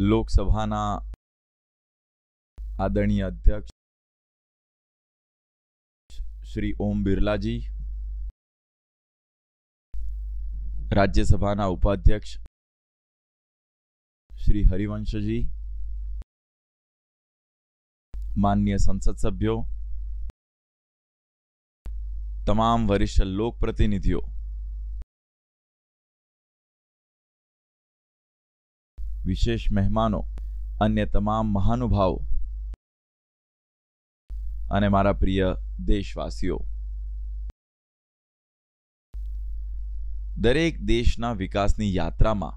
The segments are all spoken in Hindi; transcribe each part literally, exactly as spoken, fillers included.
लोकसभाना आदरणीय अध्यक्ष श्री ओम बिरला जी, राज्यसभाना उपाध्यक्ष श्री हरिवंश जी, माननीय संसद सभ्यों, तमाम वरिष्ठ लोक प्रतिनिधियों, विशेष मेहमानों, अन्य तमाम महानुभावों अने मारा प्रिय देशवासीओ, दरेक देशना विकासनी यात्रामां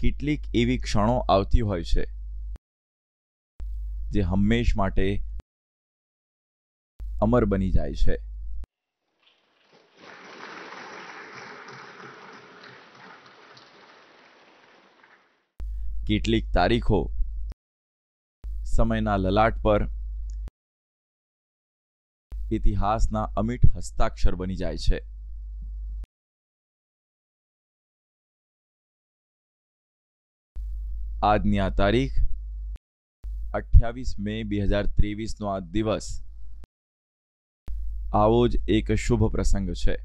केटलीक एवी क्षणों आवती होय छे जे हमेश माटे अमर बनी जाय छे। केटलीक तारीखों समयना ललाट पर इतिहासना अमिट हस्ताक्षर बनी जाय छे। आजनी आ तारीख अठावीस मई बे हजार तेवीस नो आ दिवस आवो ज एक शुभ प्रसंग छे।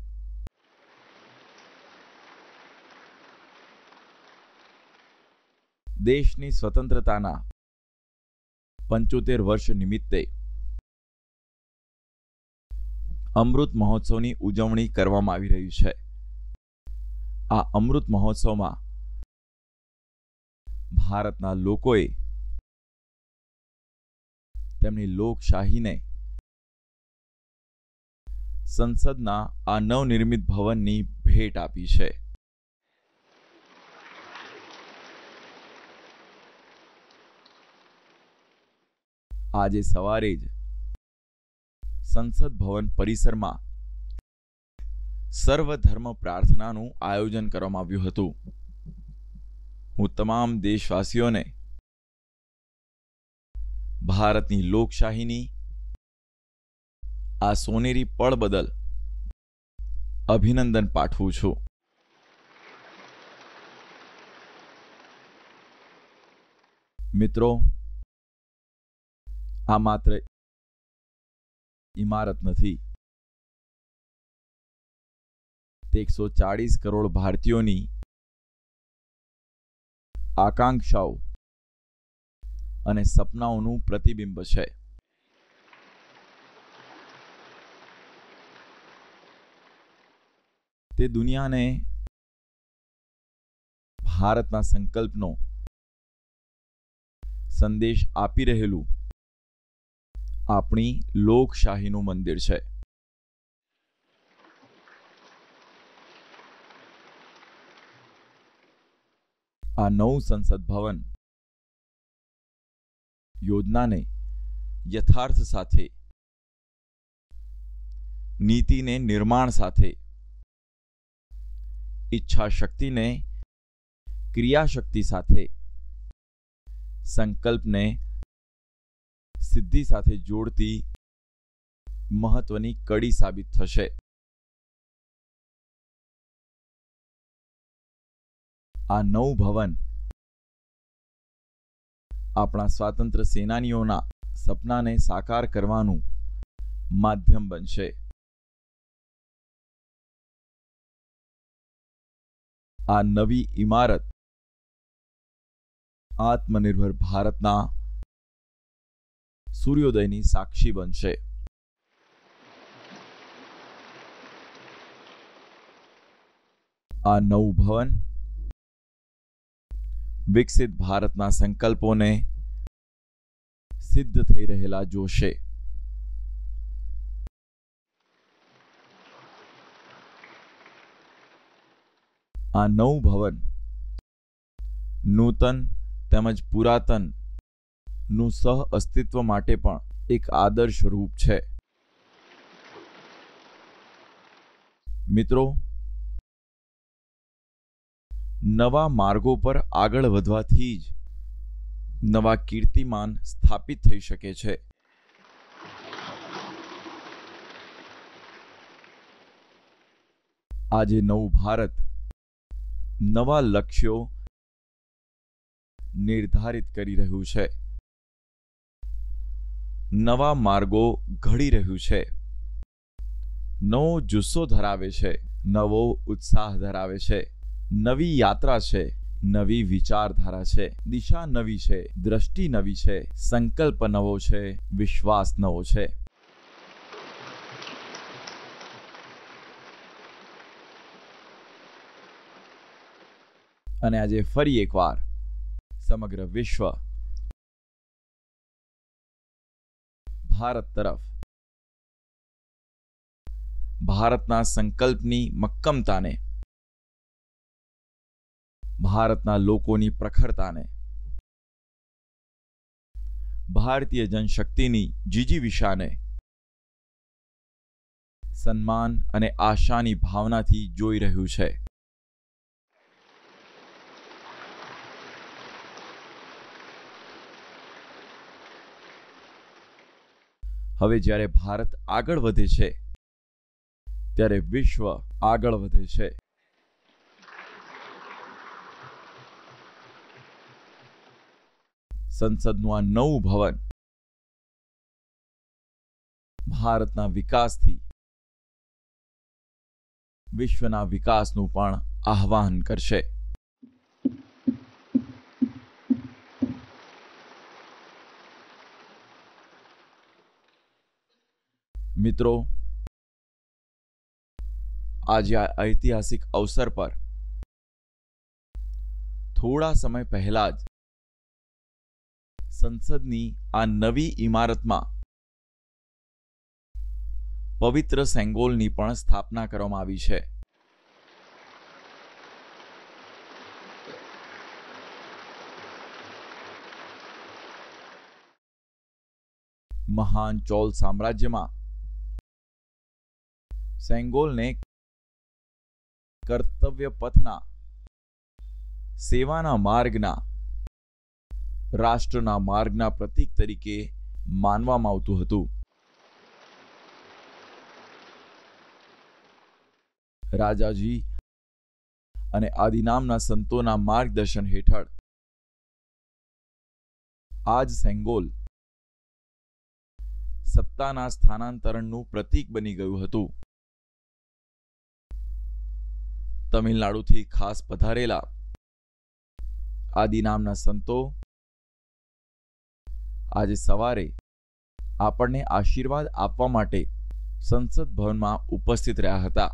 देशनी स्वतंत्रताना पंचोतेर वर्ष निमित्ते अमृत महोत्सवनी उजवणी करवामां आवी रही छे। आ अमृत महोत्सवमां भारतना लोकोए तेमनी लोकशाहीने संसदना आ नवनिर्मित भवननी भेट आपी छे। आजे सवारे ज संसद भवन परिसर में सर्वधर्म प्रार्थना नु आयोजन करवामां आव्युं हतुं। हूँ तमाम देशवासीओ ने भारतनी लोकशाहीनी आ सोनेरी पळ बदल अभिनंदन पाठवुं छुं। मित्रों, आ मात्र इमारत नथी, ते एक सौ चालीस करोड़ भारतीयोनी आकांक्षाओं अने सपनाओनुं प्रतिबिंब छे। ते दुनिया ने भारतना संकल्पनो संदेश आपी रहेलू अपनी लोकशाहीनु मंदिर है। आ नव संसद भवन योजना ने यथार्थ साथे, नीति ने निर्माण साथे, इच्छा शक्ति ने क्रिया शक्ति साथे, संकल्प ने सिद्धि साथे जोड़ती महत्वनी कड़ी साबित थशे। आ नव भवन अपना स्वातंत्र सेनानीओना सपना ने साकार करवानु माध्यम बनशे। आ नवी इमारत आत्मनिर्भर भारतना सूर्योदयनी साक्षी बनशे। आ नव भवन विकसित भारतना संकल्पों ने सिद्ध थई रहेला जोशे। आ नव भवन नूतन तेमज पुरातन नु सह अस्तित्व माटे पण एक आदर्श रूप छे। मित्रों, नवा मार्गों पर आगळ वधवाथी ज नवा कीर्तिमान स्थापित थई शके छे। आजे नव भारत नवा लक्ष्यों निर्धारित કરી રહ્યું છે। નવા માર્ગો ઘડી રહ્યું છે। નવો જુસ્સો ધરાવે છે, નવો ઉત્સાહ ધરાવે છે, નવી યાત્રા છે, નવી વિચારધારા છે, દિશા નવી છે, દ્રષ્ટિ નવી છે, સંકલ્પ નવો છે, વિશ્વાસ નવો છે। અને આજે ફરી એકવાર સમગ્ર વિશ્વ ભારત તરફ, ભારતના સંકલ્પની મક્કમતાને, भारतना लोकोनी प्रखरताने, भारतीय जनशक्तिनी जिजीविषाने सन्मान अने आशानी भावनाथी जोई रह्यु छे। हवे ज्यारे भारत आगळ वधे छे त्यारे विश्व आगळ वधे छे। संसदनुं आ नवुं भवन भारतना विकासथी विश्वना विकासनुं पण आह्वान करशे। मित्रों, आज आ ऐतिहासिक अवसर पर थोड़ा समय पहला ज संसदनी आ नवी इमारतमां पवित्र सेंगोलनी पण स्थापना करवामां आवी छे। महान चोल साम्राज्यमां सेंगोलने कर्तव्य पथना, सेवाना मार्गना, राष्ट्रना मार्गना प्रतीक तरीके मानवामां आवतुं हतुं। राजाजी अने आदिनामना संतोना मार्गदर्शन हेठळ आज सेंगोल सत्ताना स्थानांतरणनुं प्रतीक बनी गयुं हतुं। तमिलनाडुथी खास पधारेला आदिनामना संतो आज सवारे आपने आशीर्वाद आपवा माटे संसद भवन में उपस्थित रहा हता।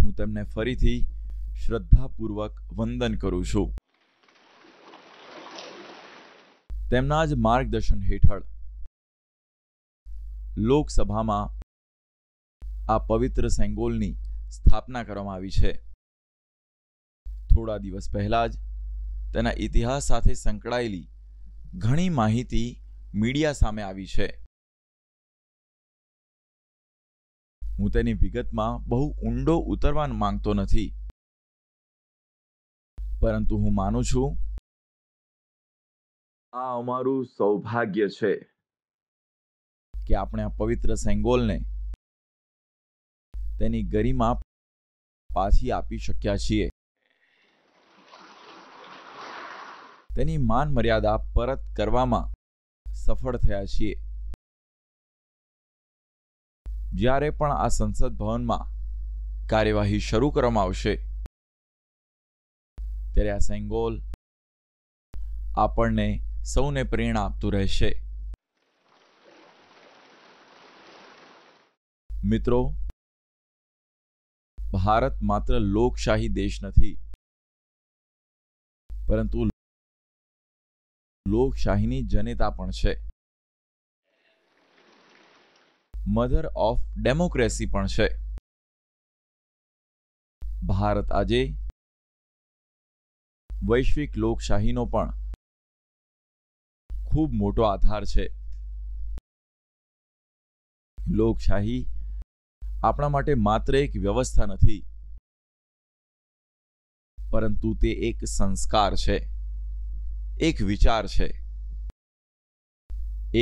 हूँ तमने फरीथी श्रद्धापूर्वक वंदन करूं छूं। तेमना ज मार्गदर्शन हेठळ लोकसभा में आ पवित्र सेंगोलनी स्थापना करवामां आवी छे। थोड़ा दिवस पहला ज तेना इतिहास साथे संकळायेली घणी माहिती मीडिया सामे आवी छे। हूँ तेनी विगतमां बहु ऊंडो उतरवा मांगतो नथी, परंतु हूँ मानु छूं आ अमारू सौभाग्य छे के आपणे आ पवित्र सेंगोलने तेनी गरिमा पाछी आपी शक्या छीए। तेनी मान मर्यादा परत करवामां सफल थया छीए। ज्यारे पण आ संसद भवन में कार्यवाही शरू करवामां आवशे त्यारे आ सेंगोल आपणने सौने प्रेरणा आपतुं रहेशे। मित्रों, भारत मात्र लोकशाही देश नथी, परंतु लोकशाहीनी जनेता पण छे, मधर ऑफ डेमोक्रेसी पण छे। भारत आजे वैश्विक लोकशाहीनो पण खूब मोटो आधार छे। लोकशाही आपणा माटे मात्र एक व्यवस्था नथी, परंतु ते एक संस्कार छे, एक विचार छे,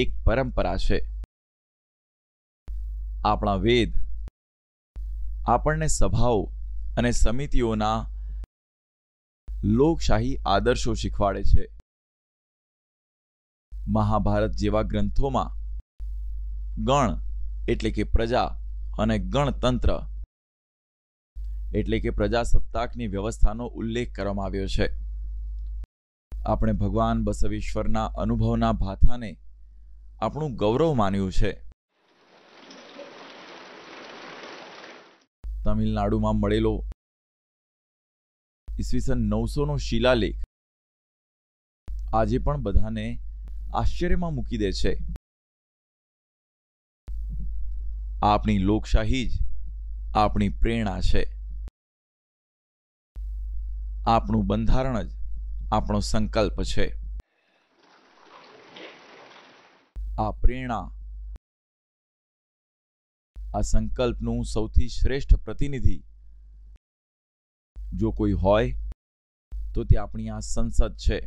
एक परंपरा छे। आपणा वेद आपणने सभाओ अने समितिओना लोकशाही आदर्शो शीखवाड़े छे। महाभारत जेवा ग्रंथोमां गण एटले के प्रजा अने गणतंत्र एटले के प्रजासत्ताकनी व्यवस्थानो उल्लेख करवामां आव्यो छे। आपणे भगवान बसवेश्वरना अनुभवना भाथाने आपणुं गौरव मान्युं छे। तमिलनाडुमां मळेलो ईस्वीसन नौ सौ नो शिलालेख आजे पण बधाने आश्चर्यमां मूकी दे छे। आपनी लोकशाही ज आपनी प्रेरणा छे, आपनुं बंधारण ज आपनो संकल्प छे। आ प्रेरणा आ संकल्पनुं सौथी श्रेष्ठ प्रतिनिधि जो कोई होय तो ते आपणी आ संसद छे।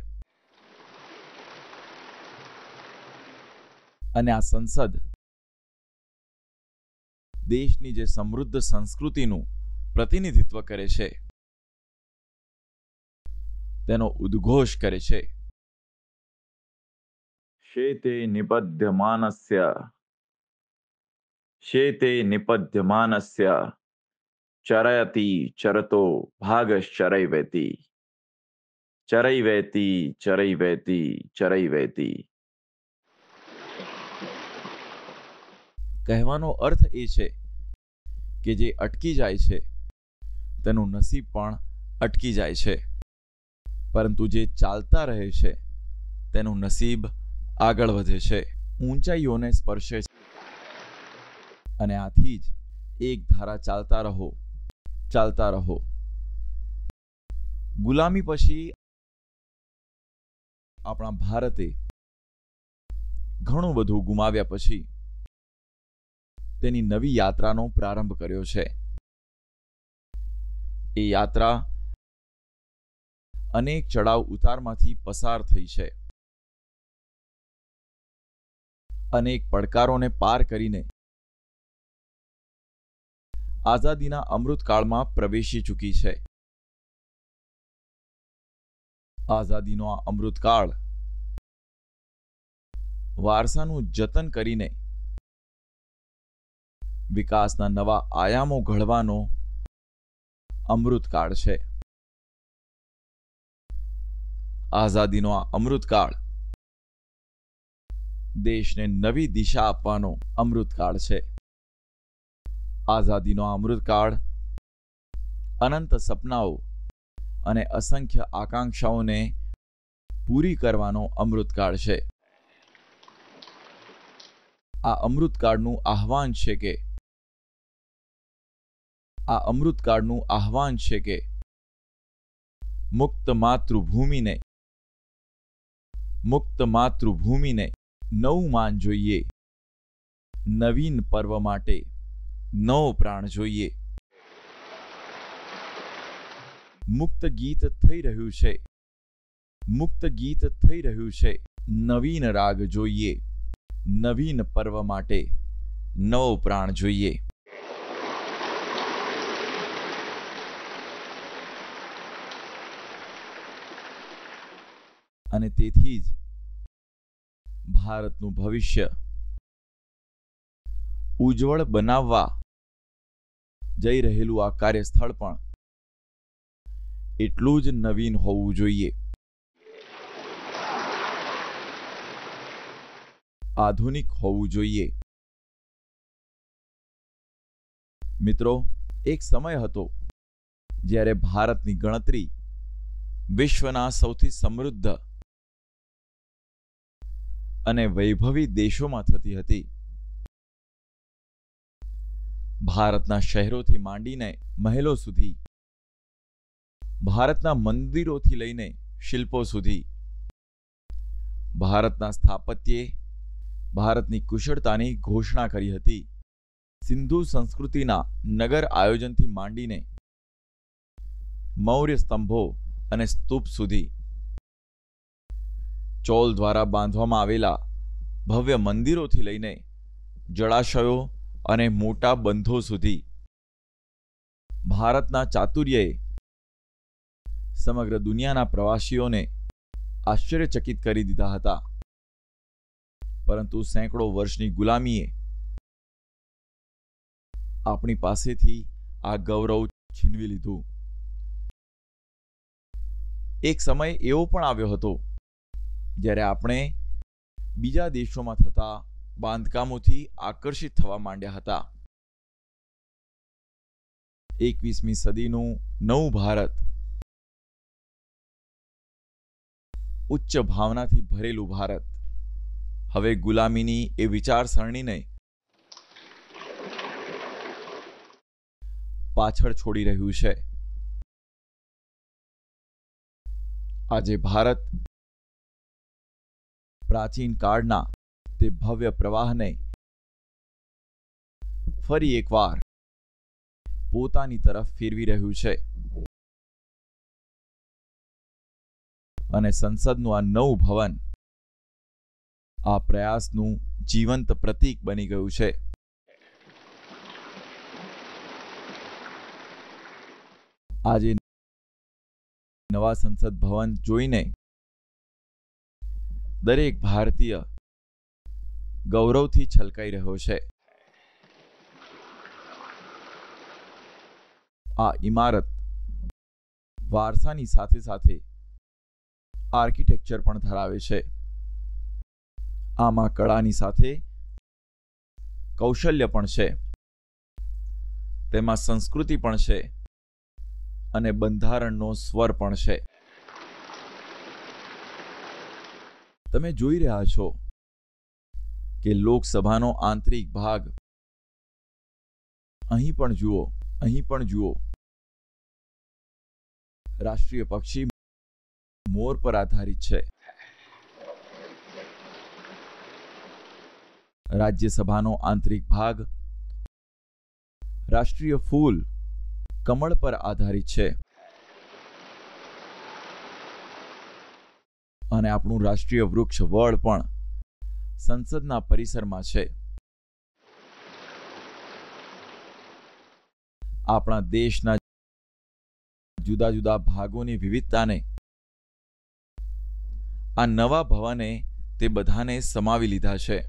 अने आ संसद देशनी जे समृद्ध संस्कृतिनुं प्रतिनिधित्व करे छे, तेनो उद्घोष करे छे। शेते निपद्यमानस्य शेते निपद्यमानस्य चरयति चरतो भागश्चरैवेति चरैवेति चरैवेति चरैवेति। कहवानो अर्थ ए छे के जे अटकी जाय छे तेनुं नसीब पण अटकी जाय छे, परंतु जे चालता रहे छे तेनुं नसीब आगळ वधे छे, ऊंचाईओने स्पर्शे छे। अने आथी ज एक धारा चालता रहो चालता रहो। गुलामी पछी आपणा भारते घणुं बधुं गुमाव्या पछी तेनी नवी यात्रानो प्रारंभ कर्यो छे। ए यात्रा अनेक चढ़ाव उतार मांथी पसार थई छे, अनेक पड़कारों ने पार करीने आजादीना अमृतकाल में प्रवेशी चूकी छे। आजादीनो आ अमृतकाल वारसानु जतन करीने विकासना नवा आयामों घड़वानो अमृतकाल छे। आजादीनो आ अमृतकाल देशने नवी दिशा आपवानो अमृतकाल छे। आजादीनो आ अमृतकाल अनंत सपनाओ अने असंख्य आकांक्षाओने पूरी करवानो अमृतकाल छे। आ अमृतकाळनुं आह्वान छे के आ अमृतकाळनुं आह्वान छे के मुक्त मातृभूमिने मुक्त मातृभूमि ने नव मान जोईए, नवीन पर्व माटे नव प्राण जोईए। मुक्त गीत थई रह्युं छे, मुक्त गीत थई रह्युं छे, नवीन राग जोईए, नवीन पर्व माटे नव प्राण जोईए। अने तेथी ज भारतनुं भविष्य उज्जवल बनावा जई रहेलुं आ कार्यस्थळ पण एटलुं ज नवीन होवुं जोईए। आधुनिक होवुं जोईए। मित्रों, एक समय हतो ज्यारे भारतनी गणतरी विश्वना सौथी समृद्ध अने वैभवी देशों में थती हती। भारतना शहरों थी मांडीने महलों सुधी, भारतना मंदिरों थी लईने शिल्पों सुधी, भारतना स्थापत्ये भारतनी कुशलतानी घोषणा करी हती। सिंधु संस्कृतिना नगर आयोजन थी मांडीने मौर्य स्तंभों अने स्तूप सुधी, चोल द्वारा बांधवामां आवेला भव्य मंदिरोथी लईने जळाशयो अने मोटा बंधो सुधी, भारतना चातुर्यए समग्र दुनियाना प्रवासीओने आश्चर्यचकित करी दीधा हता। परंतु सैकड़ों वर्षनी गुलामीए अपनी पासेथी आ गौरव छीनवी लीधुं। एक समय एवो पण आव्यो हतो ज्यारे आपणे बीजा देशोमां थता बांधकामोथी आकर्षित थवा मांड्या हता। एकवीसमी सदीनुं नवुं भारत उच्च भावनाथी भरेलुं भारत हवे गुलामीनी ए विचारसरणीने पाछळ छोड़ी रह्युं छे। आजे भारत प्राचीन काळना ते भव्य प्रवाहने फरी एकवार पोतानी तरफ फेरवी रह्युं छे अने संसदनुं आ नवुं भवन आ प्रयासनुं जीवंत प्रतीक बनी गयुं छे। आजे नवा संसद भवन जोईने दरेक भारतीय गौरवथी छलकाई रह्यो छे। आ इमारत वारसानी साथे साथे आर्किटेक्चर पण धरावे छे। आमा कळानी साथे कौशल्य पण छे, तेमा संस्कृति पण छे अने बंधारणनो स्वर पण छे। तमे जोई रह्या छो के लोकसभानो आंतरिक भाग अहीं पण जुओ, अहीं पण जुओ। राष्ट्रीय पक्षी मोर पर आधारित छे। राज्यसभानो आंतरिक भाग राष्ट्रीय फूल कमल पर आधारित है। आपणुं राष्ट्रीय वृक्ष वड पण संसदना परिसरमां छे। आपणा देशना जुदा जुदा भागोनी विविधताने आ नवा भवने ते बधाने समावी लीधा छे।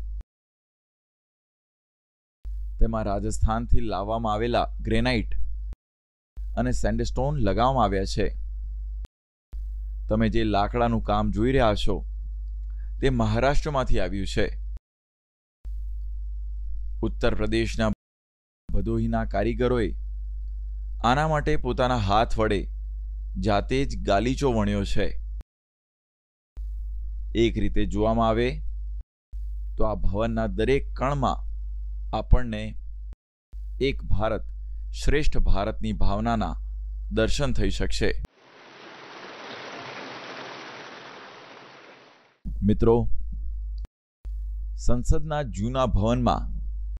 तेमां राजस्थानथी लाववामां आवेला ग्रेनाइट अने सैंडस्टोन लगाववामां आव्या छे। तमे जे लाकड़ानुं काम जोई रह्या छो ते महाराष्ट्रमांथी आव्युं छे। उत्तर प्रदेशना बदोहीना कारीगरोए आना माटे पोताना हाथ वडे जाते ज गालीचो वण्यो छे। एक रीते जोवामां आवे तो आ भवनना दरेक कणमां आपणने एक भारत श्रेष्ठ भारतनी भावनाना दर्शन थई शकशे। मित्रों, संसदना जूना भवन में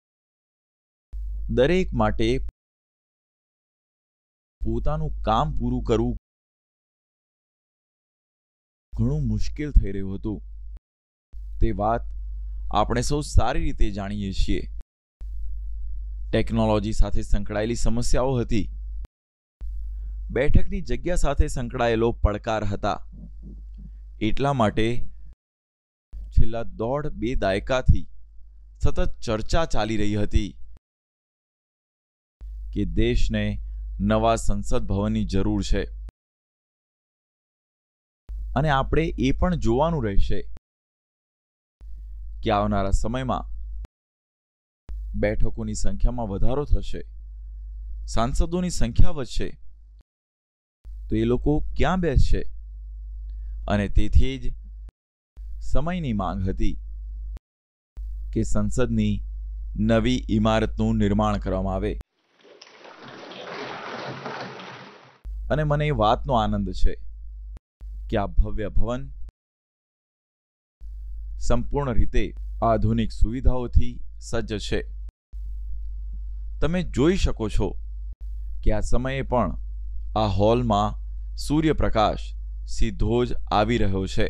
दरेक माटे पोतानुं काम पूरुं करवुं घणुं मुश्किल थई रह्युं हतुं ते वात आपणे सौ सारी रीते जाणीए छीए। टेक्नोलॉजी साथे संकळायेली समस्याओ हती, बेठकनी जग्या साथे संकळायेलो પડકાર हता। एटला माटे छेल्ला दौड़ बे दायकाथी सतत चर्चा चाली रही हती कि देश ने नवा संसद भवननी जरूर छे अने आपणे ए पण जोवानुं रहेशे कि आवनारा समयमां बेठकोनी संख्यामां वधारो थशे, सांसदोनी संख्या वधशे तो ए लोको क्यां बेसशे अने तेथी ज समयनी मांग हती कि संसदनी नवी इमारतनुं निर्माण करवामां आवे। अने मने वातनो आनंद छे कि आ भव्य भवन संपूर्ण रीते आधुनिक सुविधाओथी सज्ज छे। तमे जोई शको छो कि आ समये पण आ हॉलमां सूर्यप्रकाश सीधो ज आवी रह्यो छे।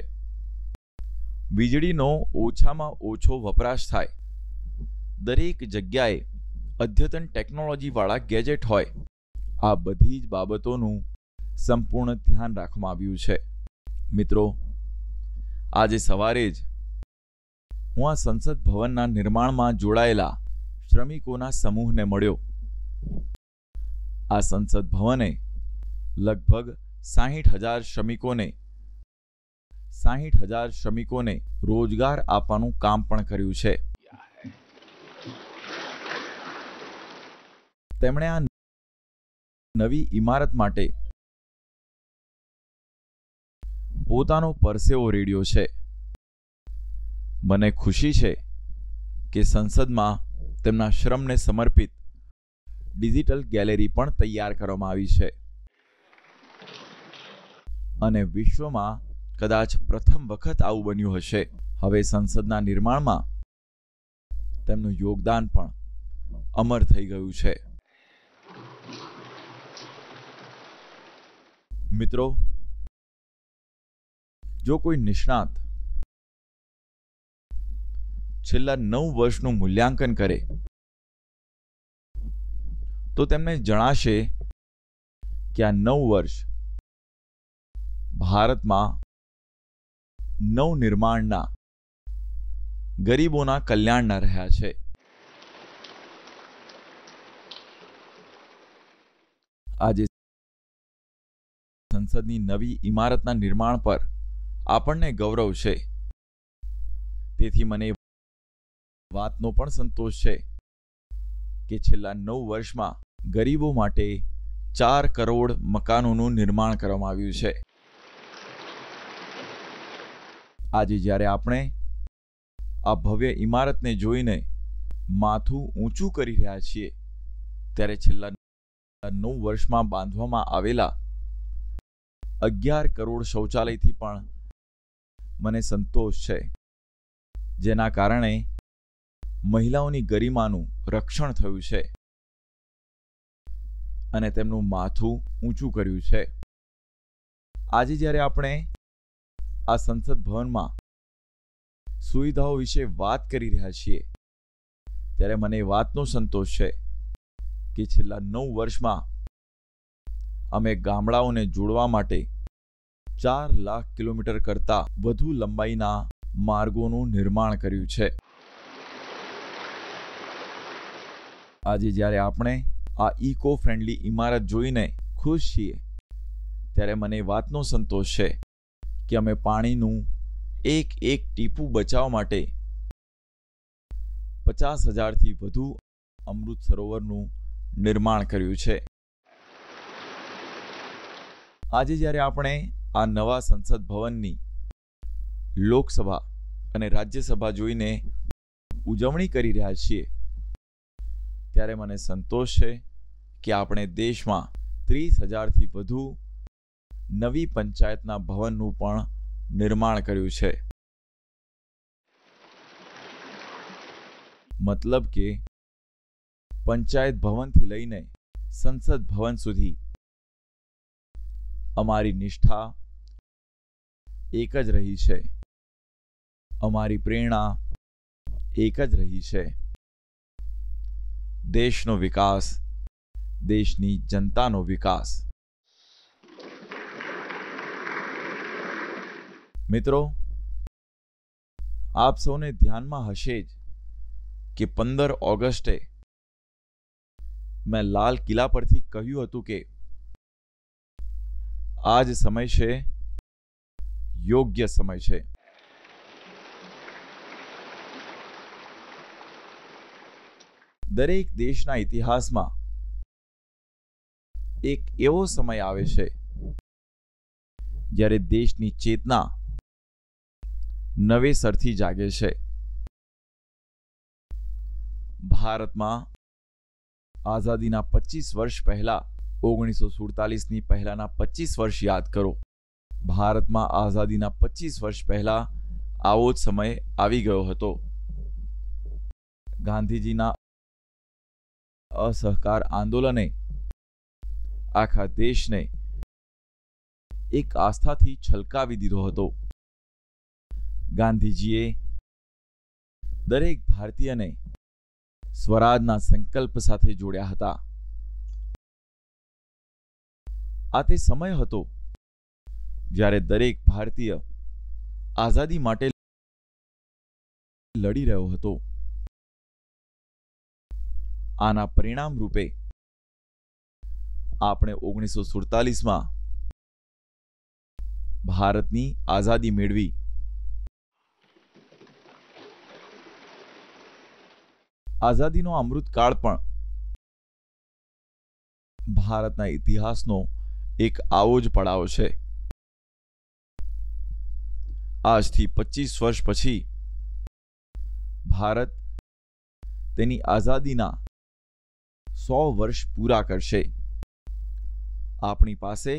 વીજળીનો ઓછામાં ઓછો વપરાશ થાય, દરેક જગ્યાએ અદ્યતન ટેકનોલોજીવાળા ગેજેટ હોય, આ બધી જ બાબતોનું સંપૂર્ણ ધ્યાન રાખવામાં આવ્યું છે। મિત્રો, આજે સવારે જ हुआ संसद भवन निर्माण में जोड़ायेला श्रमिकों समूह ने मळ्यो। आ संसद भवने लगभग साठ हजार श्रमिकों ने साठ हजार श्रमिकों ने रोजगार आपवानुं काम पण कर्युं छे। तेमणे आ नवी इमारत माटे पोतानो परसेवो रेड्यो छे। मने खुशी छे के संसद में तेमना श्रम ने समर्पित डिजिटल गैलरी पण तैयार करवामां आवी छे अने विश्व में कदाच प्रथम वखत आवुं बन्युं हशे। हवे संसदना निर्माण में तेमनुं योगदान पण अमर थई गयुं छे। मित्रों, जो कोई निष्णात छेल्ला नौ वर्षनुं मूल्यांकन करे तो तेमने जणाशे कि आ नौ वर्ष भारत में नवनिर्माणना, गरीबोना कल्याणना रह्या छे। आज संसदनी नवी इमारतना निर्माण पर आपने गौरव छे, तेथी मने वातनो पण संतोष छे के छेल्ला नौ वर्ष में गरीबों माटे चार करोड़ मकानों निर्माण करवामां आव्युं छे। आजे ज्यारे आपणे आ भव्य इमारत ने जोईने माथु ऊंचू करी रह्या छीए त्यारे छेल्ला नौ वर्ष में बांधवामां आवेला अग्यार करोड़ शौचालय थी पण मने संतोष छे, जेना कारणे महिलाओनी गरिमानुं रक्षण थयुं छे अने तेमनुं माथु ऊंचू कर्युं छे। आजे ज्यारे आपणे आ संसद भवन में सुविधाओं विषे बात करी रह्या छीए त्यारे मने वातनो संतोष है कि छेल्ला नौ वर्ष में अमे गामडाओने जोड़वा माटे चार लाख किलोमीटर करता वधु लंबाईना मार्गोनु निर्माण कर्यु छे। आजे ज्यारे आपणे आ इको फ्रेंडली इमारत जोईने खुश छीए त्यारे मने वातनो संतोष है कि अमे पाणीनू एक एक टीपू बचाव माटे पचास हजार थी वधु अमृत सरोवरनू निर्माण कर्यु छे। आजे ज्यारे आपणे आ नवा संसद भवननी लोकसभा अने राज्यसभा जोईने उजवणी करी रह्या छीए त्यारे मने संतोष छे कि आपणे देशमां तीस हजार थी वधु नवी पंचायतना भवननुं पण निर्माण कर्युं छे। मतलब के पंचायत भवन थी लईने संसद भवन सुधी अमारी निष्ठा एक ज रही छे, अमारी प्रेरणा एक ज रही छे। देशनो विकास, देशनी जनतानो विकास। मित्रों, आप सौने ध्यान में हशेज कि पंदर ऑगस्टे मैं लाल किला पर थी कहूं हतुं के आज समय छे, योग्य समय छे। दरेक देशना इतिहास में एक एवो समय आवे छे ज्यारे देशनी चेतना नवेसरथी जागे छे। भारत में आजादीना पच्चीस वर्ष पहला ओगनीस सौ सैंतालीस नी पहलाना पच्चीस वर्ष याद करो। भारत में आजादीना पच्चीस वर्ष पहला आवो ज समय आवी गयो हतो। गांधीजीना असहकार आंदोलने आखा देश ने एक आस्था थी छलकावी दीधो हतो। गांधीजीए दरेक भारतीय ने स्वराजना संकल्प साथे जोड़या हता। आते समय हतो ज्यारे दरेक भारतीय आजादी माटे લડી રહ્યો હતો। આના પરિણામ રૂપે આપણે ઓગણીસો સુડતાલીસ માં ભારતની આઝાદી મેળવી। આઝાદીનો અમૃતકાળ પણ भारतना इतिहासनो एक आवोज पड़ाव छे। आज थी पच्चीस वर्ष पछी भारत तेनी आजादीना सौ वर्ष पूरा करशे। आपनी पासे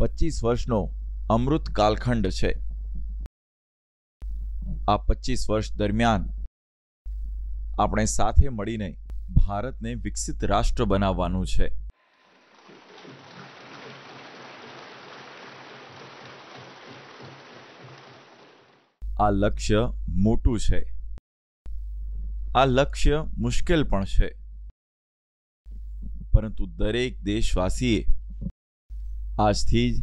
पच्चीस वर्षनो अमृत कालखंड छे। आ पच्चीस वर्ष दरमियान आपणे साथे मळीने भारत ने विकसित राष्ट्र बनावानु छे। आ लक्ष्य मोटू छे। आ लक्ष्य मुश्किल पण छे, परंतु दरेक देशवासीए आजथी ज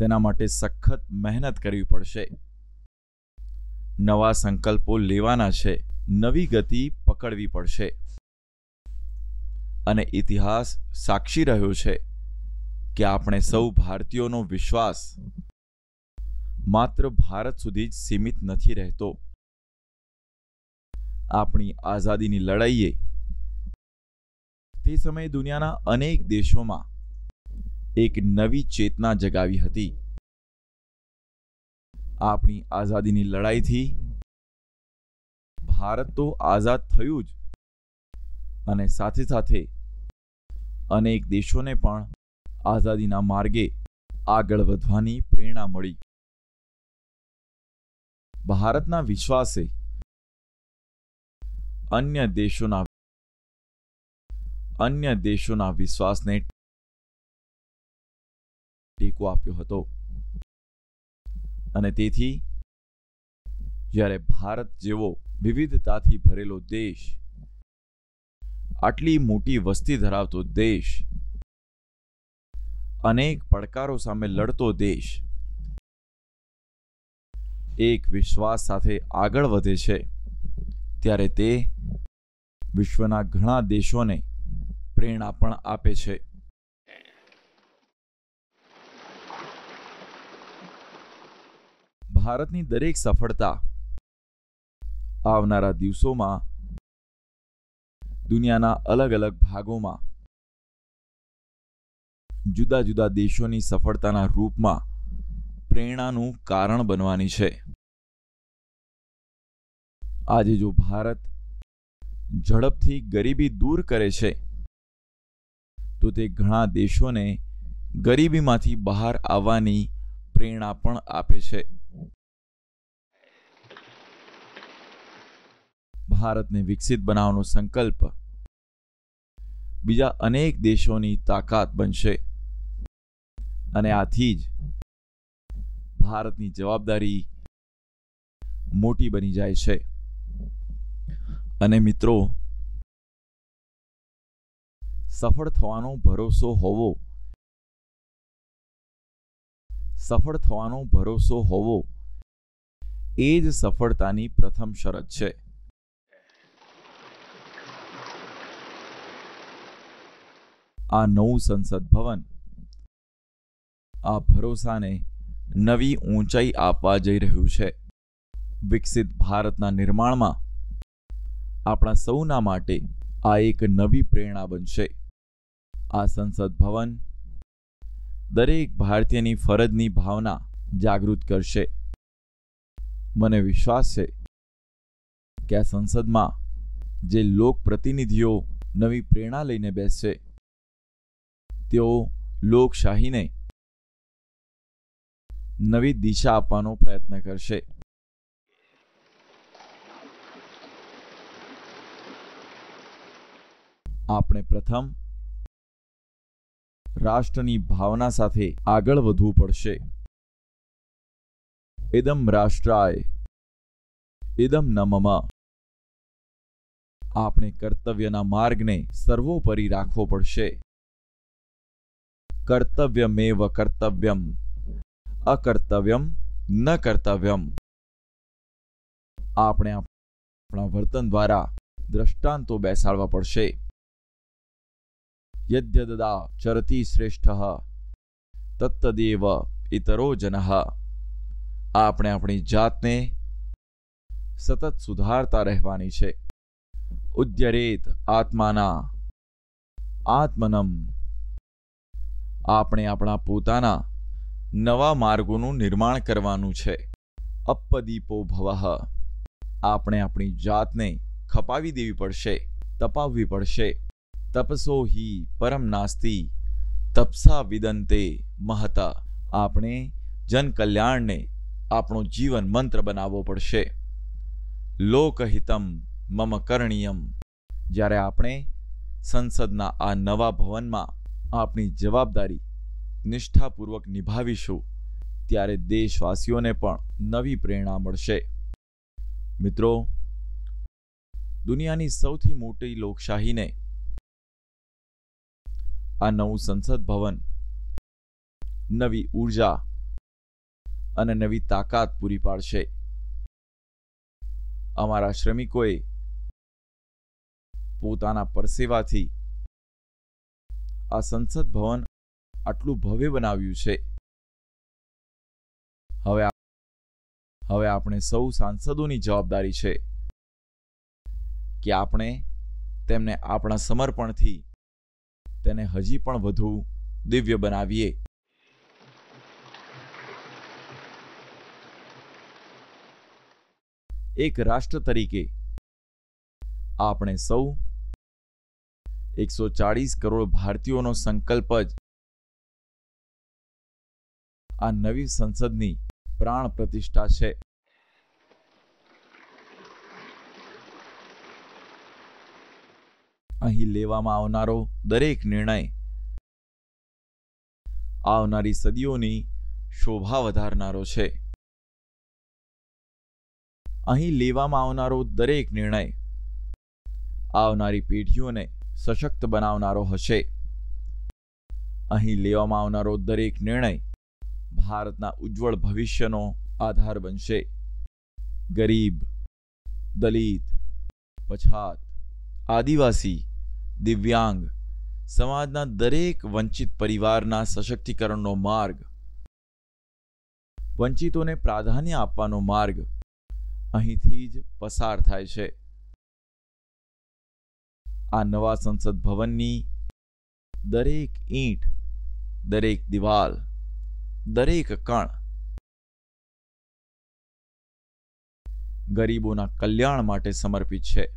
तेना माटे सखत मेहनत करवी पड़शे। नवा संकल्पो लेवाना छे, नवी गति पकड़वी पड़शे। अने इतिहास साक्षी रह्यो छे कि आपणे सौ भारतीयोनो विश्वास मात्र भारत सुधी ज सीमित नथी रहतो। आपणी आजादीनी लड़ाईए ते समये दुनियाना अनेक देशोमां एक नवी चेतना जगावी हती। आपणी आजादीनी लड़ाईथी भारत तो आजाद थयुं ज, अने साथे साथे अनेक देशोने पण आजादीना मार्गे आगळ वधवानी प्रेरणा मळी। भारतना विश्वासे अन्य देशोना अन्य देशोना विश्वासने टेको आप्यो हतो। अने तेथी ज्यारे भारत जेवो विविधताथी भरेलो देश, आटली मोटी वस्ती धरावतो देश, अनेक પડકારો સામે લડતો દેશ એક વિશ્વાસ સાથે આગળ વધે છે, ત્યારે તે વિશ્વના ઘણા દેશોને પ્રેરણા પણ આપે છે। ભારતની દરેક સફળતા आवनारा दिवसों में दुनियाना अलग अलग भागों में जुदा जुदा देशों की सफलताना रूप में प्रेरणानु कारण बनवानी छे। आज जो भारत झड़पथी गरीबी दूर करे छे, तो ते घणा देशों ने गरीबी मांथी बहार आवानी प्रेरणा पण आपे छे। भारत ने विकसित बनावनो संकल्प बीजा अनेक देशोनी ताकत बनशे, अने आथी ज भारतनी जवाबदारी मोटी बनी जाय छे। अने मित्रों, सफल थवानो भरोसो होवो सफल थवानो भरोसो होवो ए ज सफलतानी प्रथम शरत छे। आ नवु संसद भवन आ भरोसा ने नवी ऊंचाई आपवा जई रह्यु छे। विकसित भारतना निर्माण में आपणा सौना माटे आ एक नवी प्रेरणा बनशे। आ संसद भवन दरेक भारतीयनी फरजनी भावना जागृत करशे। मने विश्वास छे कि आ संसद में जे लोक प्रतिनिधिओ नवी प्रेरणा लईने बेसशे, त्यो लोकशाही ने नवी दिशा आपवानो प्रयत्न करशे। आपणे प्रथम राष्ट्रनी भावना साथे आगळ वधवू पड़शे। इदम राष्ट्राय इदम न मम। आपणे कर्तव्यना मार्गने सर्वोपरि राखवो पड़शे। कर्तव्यमेव कर्तव्यम अकर्तव्यम न कर्तव्यम। આપણે આપણા વર્તન દ્વારા દ્રષ્ટાંતો બેસાડવા પડશે। यद्यदा चरति श्रेष्ठः तत्तदेव इतरो जनः। आपने अपनी जातने सतत सुधारता रहवानी छे। उद्यरेत आत्माना आत्मनम। आपने अपना पोताना नवा मार्गों निर्माण करवानू छे। अपदीपो भवः। आपने अपनी जातने खपावी देवी पड़शे, तपावी पड़शे। तपसो ही परम नास्ति तपसा विदंते महता। आपने जन कल्याण ने आपनो जीवन मंत्र बनावो पड़शे। लोकहितम मम करणीयम। ज्यारे आपने संसदना आ नवा भवन में आपनी जवाबदारी निष्ठापूर्वक निभावीशुं त्यारे देशवासीओने पण नवी प्रेरणा मळशे। मित्रों, दुनियानी सौथी मोटी लोकशाही ने आ नवुं संसद भवन नवी ऊर्जा अने नवी ताकत पूरी पाड़शे। अमारा श्रमिकोए पोताना परसेवाथी आ संसद भवन आटलू भव्य बनाव्यु छे। हवे हवे आपणे सौ सांसदोनी जवाबदारी छे कि आपणे तेमने आपणा समर्पणथी तेने हजी पण वधु दिव्य बनावीए। एक राष्ट्र तरीके आपणे सौ एक सौ चालीस करोड़ भारतीयों संकल्प ज आ नवी संसदनी प्राण प्रतिष्ठा छे। અહીં લેવામાં આવનારો દરેક નિર્ણય આવનારી સદીઓની શોભા વધારનારો છે। અહીં લેવામાં આવનારો દરેક નિર્ણય આવનારી પેઢીઓને સશક્ત બનાવનારો હશે। અહીં લેવામાં આવનારો દરેક નિર્ણય ભારતના ઉજ્જવળ ભવિષ્યનો આધાર બનશે। ગરીબ, દલિત, પછાત, आदिवासी, दिव्यांग समाजना दरेक वंचित परिवारना सशक्तिकरणनो मार्ग, वंचितोने प्राधान्य आपवानो मार्ग અહીંથી જ પસાર થાય છે। આ નવા સંસદ ભવનની દરેક ઈંટ, દરેક દિવાલ, દરેક કણ ગરીબોના કલ્યાણ માટે સમર્પિત છે।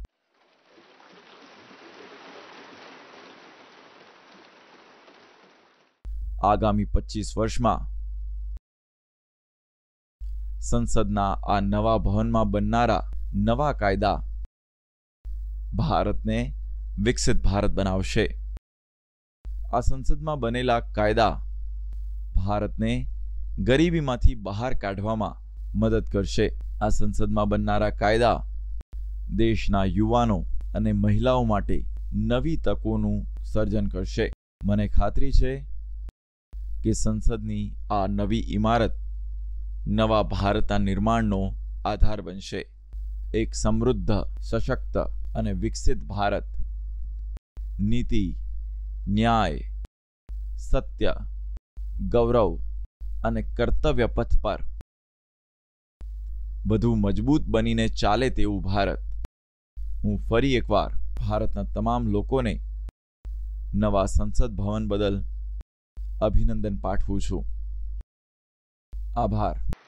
आगामी पच्चीस वर्ष में संसदना आ नवा भवन में बननारा नवा कायदा भारत ने विकसित भारत बनावशे। आ संसद में बनेला कायदा भारत ने गरीबी मांथी बहार काढवामां मदद करशे। आ संसद में बननारा कायदा देशना युवानों अने महिलाओं माटे नवी तकोनुं सर्जन करशे। मने खातरी छे कि संसदनी आ नवी इमारत नवा भारतना निर्माणनो आधार बनशे। एक समृद्ध, सशक्त अने विकसित भारत नीति, न्याय, सत्य, गौरव अने कर्तव्य पथ पर વધુ મજબૂત બનીને ચાલે તેવું ભારત। હું ફરી એકવાર ભારતના તમામ લોકોને નવા સંસદ ભવન બદલ अभिनंदन पाठवू छू। आभार।